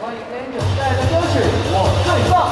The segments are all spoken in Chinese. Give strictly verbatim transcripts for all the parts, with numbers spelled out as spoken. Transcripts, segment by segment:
关于 Angel 带来的歌曲《我最棒》。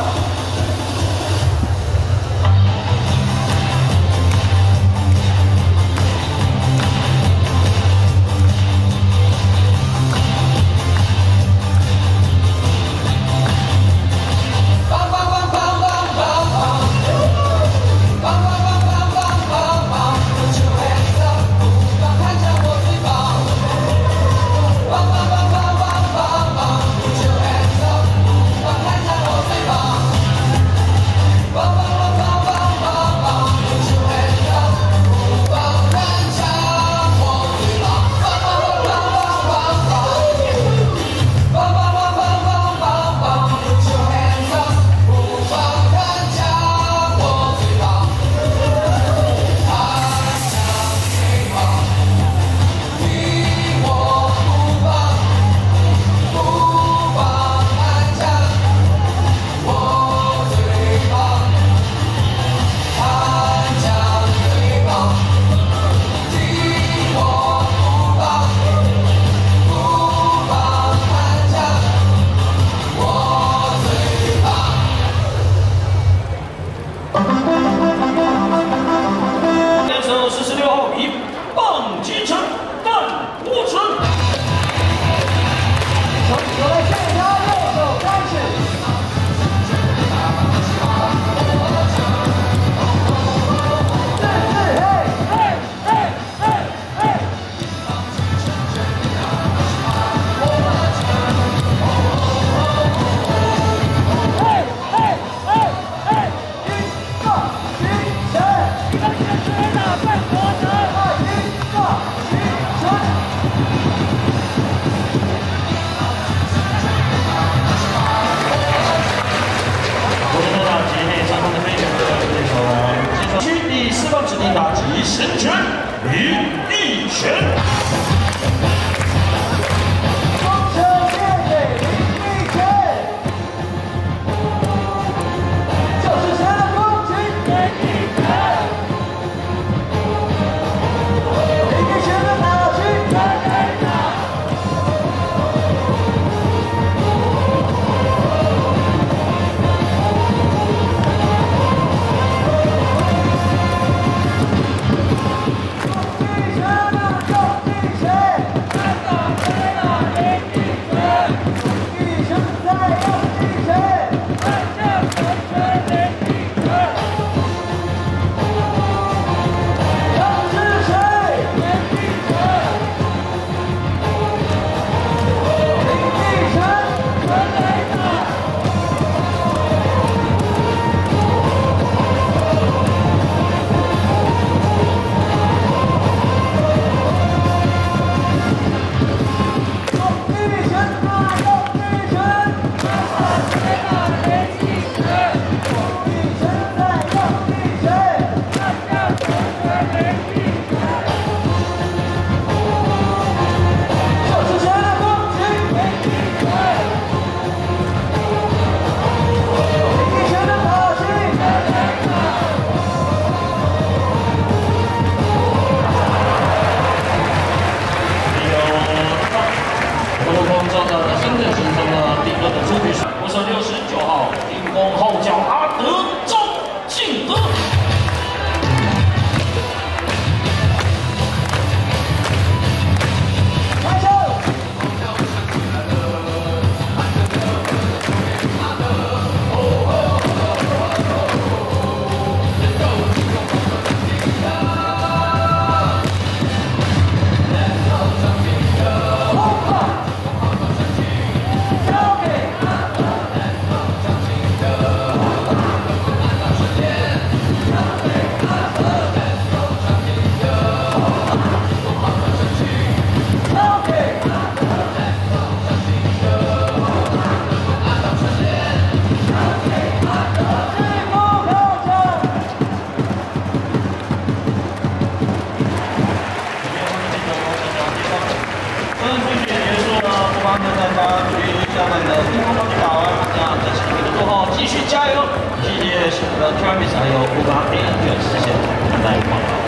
继续加油！谢谢我们的Travis还有布达佩，谢谢，拜拜。